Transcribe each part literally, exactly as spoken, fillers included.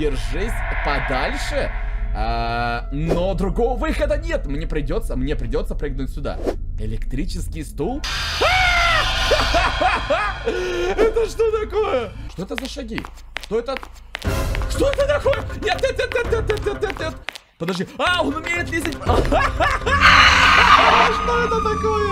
держись подальше. А, но другого выхода нет. Мне придется, мне придется прыгнуть сюда. Электрический стул. Это что такое? Что это за шаги? Что это? Что это такое? Нет, нет, нет, нет, нет, нет, нет, нет. Подожди. А, он умеет лезть. Что это такое?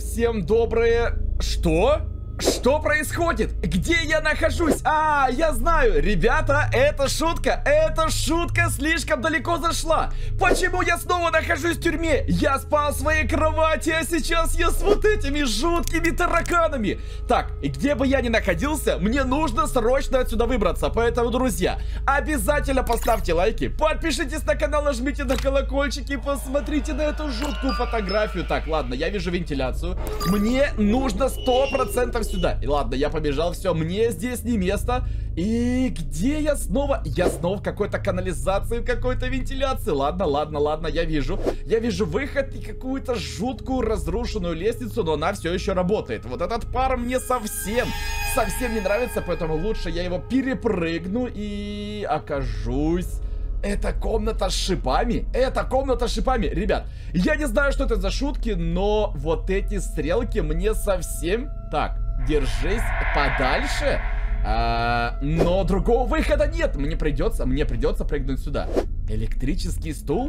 Всем доброе... Что? Что происходит? Где я нахожусь? А, я знаю, ребята, это шутка. Эта шутка слишком далеко зашла. Почему я снова нахожусь в тюрьме? Я спал в своей кровати, а сейчас я с вот этими жуткими тараканами. Так, где бы я ни находился, мне нужно срочно отсюда выбраться. Поэтому, друзья, обязательно поставьте лайки, подпишитесь на канал, нажмите на колокольчик и посмотрите на эту жуткую фотографию. Так, ладно, я вижу вентиляцию. Мне нужно сто процентов сюда. И ладно, я побежал, все, мне здесь не место. И где я снова? Я снова в какой-то канализации, в какой-то вентиляции. Ладно, ладно, ладно, я вижу. Я вижу выход и какую-то жуткую разрушенную лестницу, но она все еще работает. Вот этот пар мне совсем, совсем не нравится, поэтому лучше я его перепрыгну и окажусь. Это комната с шипами? Это комната с шипами? Ребят, я не знаю, что это за шутки, но вот эти стрелки мне совсем... Так... Держись подальше, а, но другого выхода нет. Мне придется, мне придется прыгнуть сюда. Электрический стул.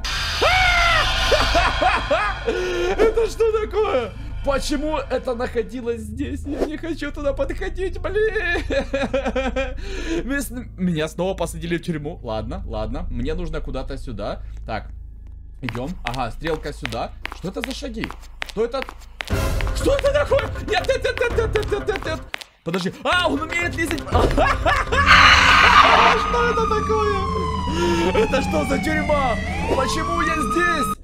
Это что такое? Почему это находилось здесь? Я не хочу туда подходить, блин. Меня снова посадили в тюрьму. Ладно, ладно, мне нужно куда-то сюда. Так, идем. Ага, стрелка сюда. Что это за шаги? Что это? Что это такое? Нет, нет, нет, нет, нет, нет, нет, нет. Подожди. А, он умеет лезть. Что это такое? Это что за тюрьма? Почему я здесь?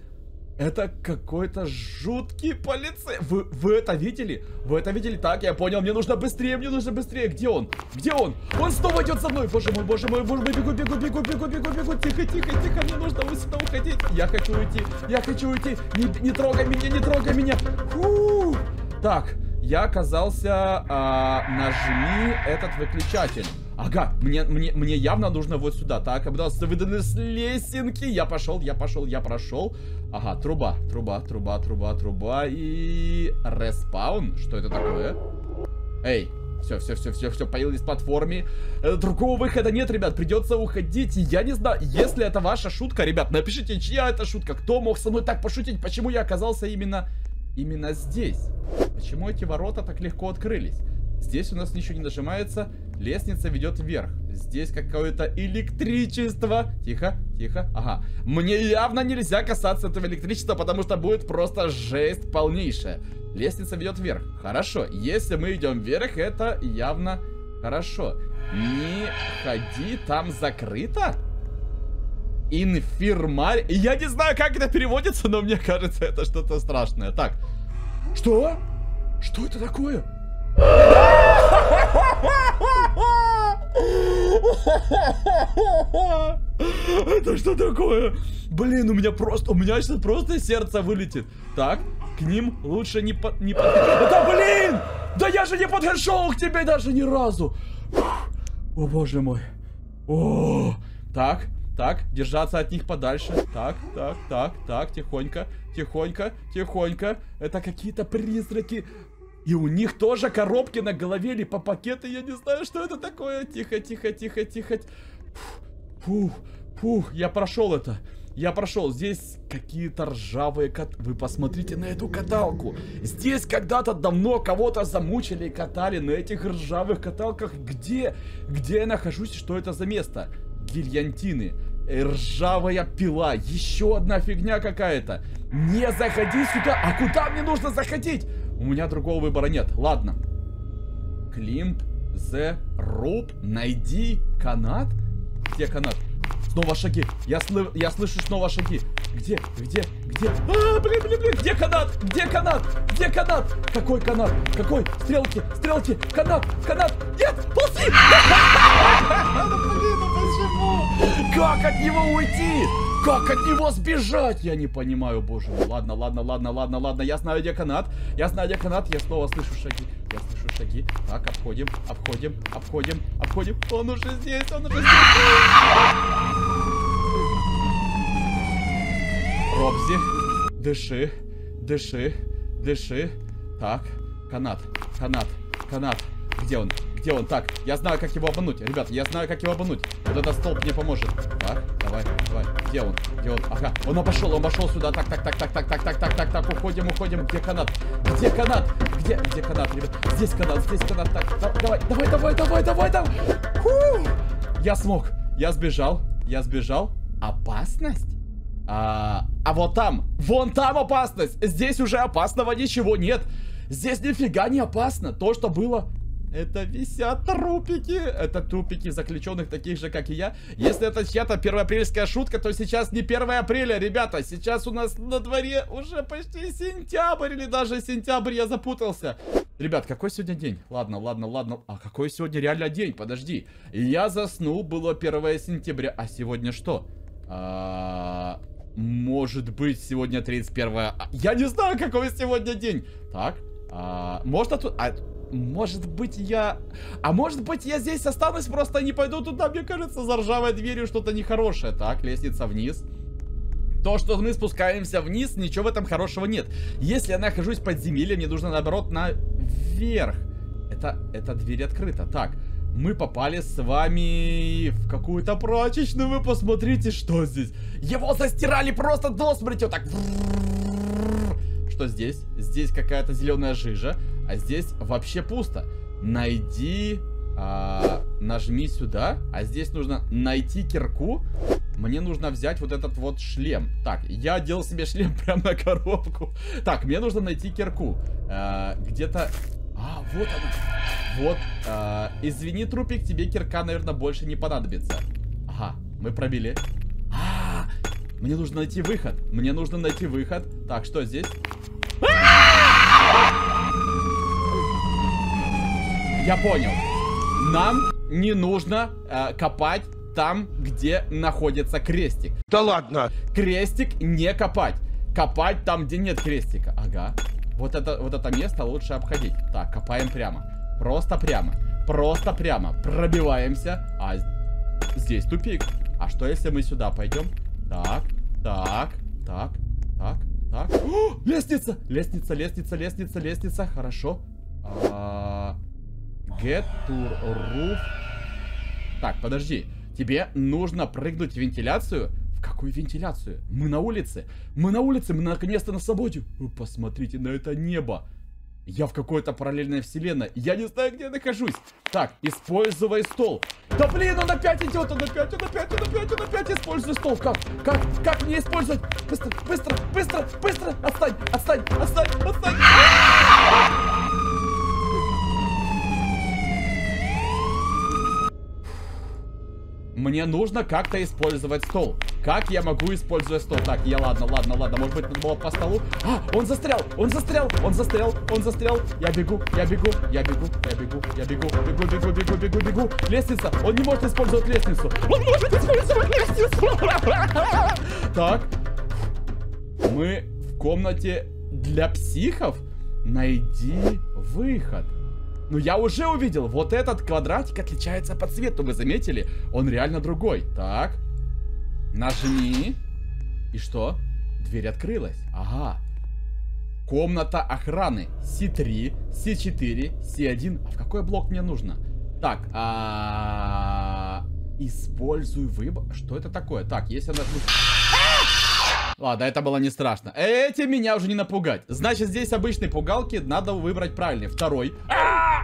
Это какой-то жуткий полицей. Вы, вы это видели? Вы это видели? Так, я понял. Мне нужно быстрее, мне нужно быстрее. Где он? Где он? Он снова идет за мной. Боже мой, боже мой, боже мой. Бегу, бегу, бегу, бегу, бегу, бегу. Тихо, тихо, тихо. Мне нужно сюда уходить. Я хочу уйти. Я хочу уйти. Не, не трогай меня, не трогай меня. Фу. Так, я оказался... А, нажми этот выключатель. Ага, мне, мне, мне явно нужно вот сюда. Так, обдался выданы с лесенки. Я пошел, я пошел, я прошел. Ага, труба, труба, труба, труба, труба. И... респаун? Что это такое? Эй, все, все, все, все, все, появились в платформе. Другого выхода нет, ребят, придется уходить. Я не знаю, если это ваша шутка, ребят, напишите, чья это шутка. Кто мог со мной так пошутить? Почему я оказался именно... именно здесь? Почему эти ворота так легко открылись? Здесь у нас ничего не нажимается. Лестница ведет вверх. Здесь какое-то электричество. Тихо, тихо, ага. Мне явно нельзя касаться этого электричества, потому что будет просто жесть полнейшая. Лестница ведет вверх. Хорошо, если мы идем вверх, это явно хорошо. Не ходи, там закрыто. Инфирмарь. Я не знаю, как это переводится, но мне кажется, это что-то страшное. Так, что? Что это такое? Это что такое? Блин, у меня просто, у меня сейчас просто сердце вылетит. Так, к ним лучше не под... не под... Да блин! Да я же не подошел к тебе даже ни разу. О боже мой. О, так. Так, держаться от них подальше. Так, так, так, так, тихонько, тихонько, тихонько. Это какие-то призраки. И у них тоже коробки на голове или по пакету. Я не знаю, что это такое. Тихо, тихо, тихо, тихо. Фух, фух, я прошел это. Я прошел. Здесь какие-то ржавые кат... Вы посмотрите на эту каталку. Здесь когда-то давно кого-то замучили и катали на этих ржавых каталках. Где? Где я нахожусь? Что это за место? Гильотины, ржавая пила, еще одна фигня какая-то. Не заходи сюда. А куда мне нужно заходить? У меня другого выбора нет. Ладно. Климп, the rope, найди канат. Где канат? Снова шаги. Я, сл... Я слышу снова шаги. Где? Где? Где? А, блин, блин, блин. Где канат? Где канат? Где канат? Какой канат? Какой? Стрелки, стрелки. Канат, канат. Нет, ползи. Почему? Как от него уйти? Как от него сбежать? Я не понимаю, боже мой. Ладно, ладно, ладно, ладно, ладно. Я знаю, где канат. Я знаю, где канат. Я снова слышу шаги. Я слышу шаги. Так, обходим, обходим, обходим, обходим. Он уже здесь, он уже здесь. Робзи, дыши, дыши, дыши. Так, канат, канат, канат. Где он? Где он? Так, я знаю, как его обмануть. Ребята, я знаю, как его обмануть. Вот этот столб мне поможет. Так, давай, давай. Где он? Где он? Ага, он обошел, он обошел сюда. Так, так, так, так, так, так, так, так, так, так. Уходим, уходим. Где канат? Где канат? Где? Где канат, ребят? Здесь канат, здесь канат. Так, так, давай, давай, давай, давай, давай, давай. Фу! Я смог. Я сбежал. Я сбежал. Опасность? А, а вот там. Вон там опасность. Здесь уже опасного ничего нет. Здесь нифига не опасно. То, что было... Это висят трупики. Это трупики заключенных, таких же, как и я. Если это чья-то первоапрельская шутка, то сейчас не первое апреля, ребята. Сейчас у нас на дворе уже почти сентябрь или даже сентябрь. Я запутался. Ребят, какой сегодня день? Ладно, ладно, ладно. А какой сегодня реально день? Подожди. Я заснул, было первое сентября. А сегодня что? А... Может быть, сегодня тридцать первое. Я не знаю, какой сегодня день. Так. А... Может, оттуда... А... Может быть я... А может быть я здесь останусь, просто не пойду туда. Мне кажется, за ржавой дверью что-то нехорошее. Так, лестница вниз. То, что мы спускаемся вниз, ничего в этом хорошего нет. Если я нахожусь в подземелье, мне нужно наоборот наверх. Это... Эта дверь открыта. Так, мы попали с вами в какую-то прачечную. Вы посмотрите, что здесь. Его застирали просто до смерти. Вот так... Что здесь? Здесь какая-то зеленая жижа, а здесь вообще пусто. Найди, а, нажми сюда, а здесь нужно найти кирку. Мне нужно взять вот этот вот шлем. Так, я одел себе шлем прямо на коробку. Так, мне нужно найти кирку. А, где-то... А, вот она. Вот. А, извини, трупик, тебе кирка, наверное, больше не понадобится. Ага, мы пробили. А, мне нужно найти выход. Мне нужно найти выход. Так, что здесь? Я понял. Нам не нужно э, копать там, где находится крестик. Да ладно. Крестик не копать. Копать там, где нет крестика. Ага. Вот это, вот это место лучше обходить. Так, копаем прямо. Просто прямо. Просто прямо. Пробиваемся. А здесь тупик. А что, если мы сюда пойдем? Так, так, так, так, так. О, лестница! Лестница, лестница, лестница, лестница. Хорошо. А-а-а. Get to roof. Так, подожди. Тебе нужно прыгнуть в вентиляцию. В какую вентиляцию? Мы на улице. Мы на улице, мы наконец-то на свободе. Вы посмотрите на это небо. Я в какой-то параллельной вселенной. Я не знаю, где я нахожусь. Так, используй стол. Да блин, он опять идет, он опять, он опять, он опять, он опять. Используй стол. Как? Как? Как мне использовать? Быстро, быстро, быстро, быстро. Отстань, отстань, отстань, отстань. Мне нужно как-то использовать стол. Как я могу использовать стол? Так, я ладно, ладно, ладно. Может быть, надо было по столу. А, он застрял, он застрял, он застрял, он застрял. Я бегу, я бегу, я бегу, я бегу, я бегу, бегу, бегу, бегу, бегу, бегу. Лестница. Он не может использовать лестницу. Он может использовать лестницу. Так. Мы в комнате для психов. Найди выход. Ну, я уже увидел. Вот этот квадратик отличается по цвету. Вы заметили? Он реально другой. Так. Нажми. И что? Дверь открылась. Ага. Комната охраны. си три, си четыре, си один. А в какой блок мне нужно? Так. Используй выбор. Что это такое? Так, если она... Ладно, это было не страшно. Эти меня уже не напугать. Значит, здесь обычные пугалки. Надо выбрать правильный. Второй. А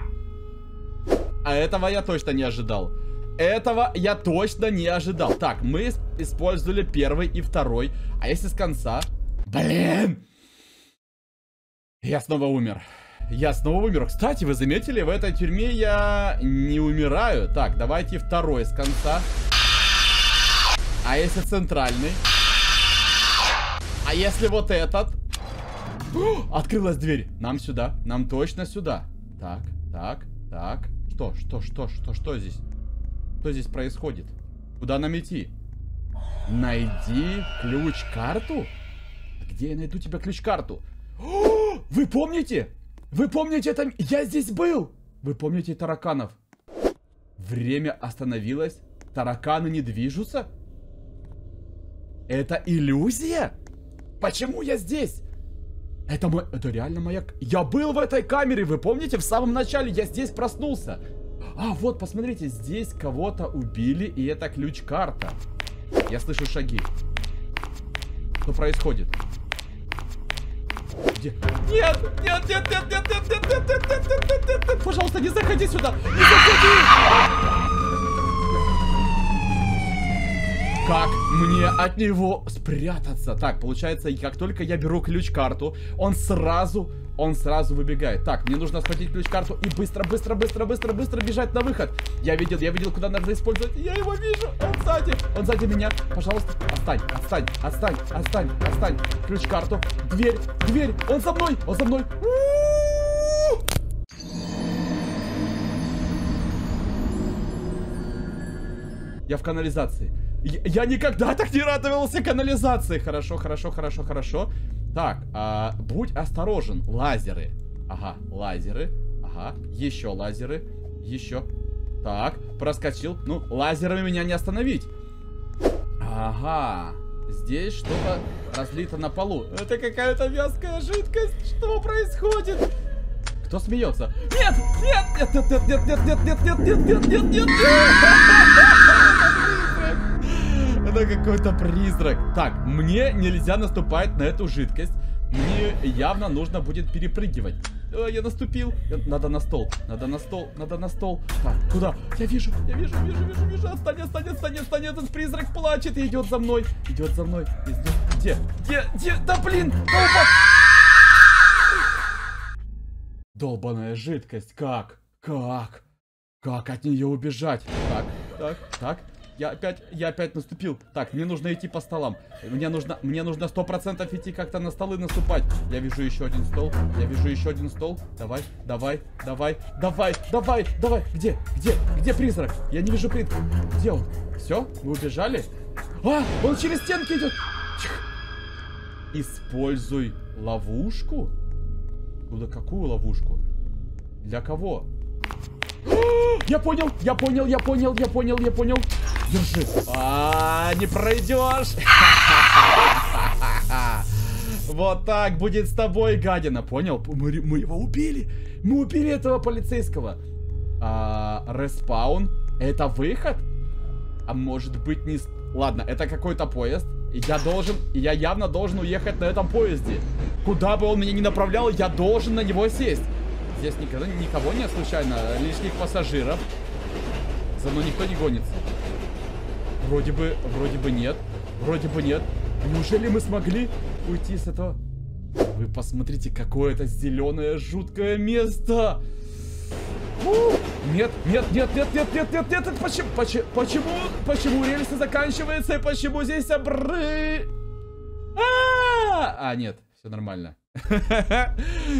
этого я точно не ожидал. Этого я точно не ожидал. Так, мы использовали первый и второй. А если с конца? Блин! Я снова умер. Я снова умер. Кстати, вы заметили, в этой тюрьме я не умираю. Так, давайте второй с конца. А если центральный? А если вот этот? О, открылась дверь. Нам сюда. Нам точно сюда. Так, так, так. Что, что, что, что, что здесь? Что здесь происходит? Куда нам идти? Найди ключ-карту? Где я найду тебя ключ-карту? Вы помните? Вы помните это? Я здесь был! Вы помните тараканов? Время остановилось. Тараканы не движутся? Это иллюзия? Почему я здесь? Это, мой... это реально маяк. Я был в этой камере, вы помните? В самом начале я здесь проснулся. А, вот, посмотрите, здесь кого-то убили, и это ключ-карта. Я слышу шаги. Что происходит? Где? Нет, нет, нет, нет, нет, нет, нет, нет, нет, нет, нет, нет, нет, нет. Пожалуйста, не заходи сюда. Не заходи. Как мне от него спрятаться? Так, получается, как только я беру ключ-карту, он сразу... Он сразу выбегает. Так, мне нужно схватить ключ-карту и быстро, быстро, быстро, быстро, быстро бежать на выход. Я видел, я видел, куда надо использовать. Я его вижу. Он сзади. Он сзади меня. Пожалуйста, отстань, отстань, отстань, отстань, отстань. Ключ-карту. Дверь, дверь. Он со мной, он со мной. Я в канализации. Я никогда так не радовался канализации. Хорошо, хорошо, хорошо, хорошо. Так, а, будь осторожен. Лазеры. Ага, лазеры. Ага, еще лазеры. Еще. Так, проскочил. Ну, лазерами меня не остановить. Ага. Здесь что-то разлито на полу. Это какая-то вязкая жидкость. Что происходит? Кто смеется? Нет! Нет! Нет! Нет! Нет! Нет! Нет! Нет! Нет! Нет! Нет! Нет! Нет! Это какой-то призрак. Так, мне нельзя наступать на эту жидкость. Мне явно нужно будет перепрыгивать. О, я наступил. Надо на стол. Надо на стол. Надо на стол. Так, куда? Я вижу. Я вижу, вижу, вижу, вижу. Отстань, отстань, отстань, отстань. Этот призрак плачет и идет за мной. Идет за мной. Идет. Где? Где? Где? Да блин! Долбаная жидкость. Как? Как? Как от нее убежать? Так, так, так. Я опять, я опять наступил. Так, мне нужно идти по столам. Мне нужно, мне нужно сто процентов идти как-то на столы наступать. Я вижу еще один стол. Я вижу еще один стол. Давай, давай, давай, давай, давай, давай. Где, где, где призрак? Я не вижу призрака. Где он? Все, мы убежали? А, он через стенки идет. Используй ловушку? Куда, какую ловушку? Для кого? Я понял, я понял, я понял, я понял, я понял. Держи. А, не пройдешь. Вот так будет с тобой, гадина. Понял? Мы, мы его убили. Мы убили этого полицейского. А, респаун. Это выход? А может быть не... Ладно, это какой-то поезд. И я должен... Я явно должен уехать на этом поезде. Куда бы он меня ни направлял, я должен на него сесть. Здесь никогда никого нет, случайно. Лишних пассажиров. За мной никто не гонится. Вроде бы, вроде бы нет. Вроде бы нет. Неужели мы смогли уйти с этого? Вы посмотрите, какое это зеленое жуткое место. Фу! Нет, нет, нет, нет, нет, нет, нет, нет. Почему, почему, почему, почему рельсы заканчиваются и почему здесь обры... А-а-а! А, нет, все нормально.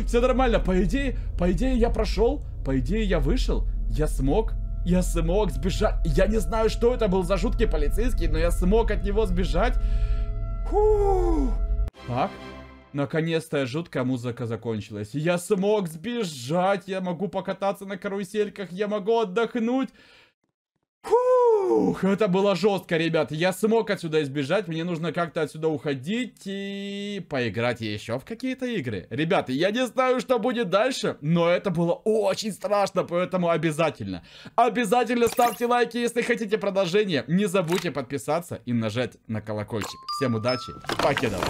Все нормально. По идее, по идее я прошел. По идее я вышел. Я смог... Я смог сбежать. Я не знаю, что это был за жуткий полицейский, но я смог от него сбежать. Фу. Так, наконец-то жуткая музыка закончилась. Я смог сбежать. Я могу покататься на карусельках. Я могу отдохнуть. Фу. Это было жестко, ребят. Я смог отсюда избежать. Мне нужно как-то отсюда уходить и поиграть еще в какие-то игры. Ребята, я не знаю, что будет дальше, но это было очень страшно, поэтому обязательно, обязательно ставьте лайки, если хотите продолжение. Не забудьте подписаться и нажать на колокольчик. Всем удачи. Покедова.